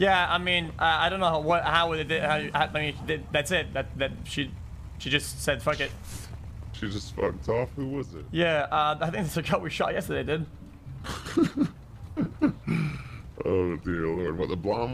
Yeah, I mean, I don't know that's it. She just said fuck it. She just fucked off. Who was it? Yeah, I think it's the girl we shot yesterday, dude. Oh dear Lord, what the blonde?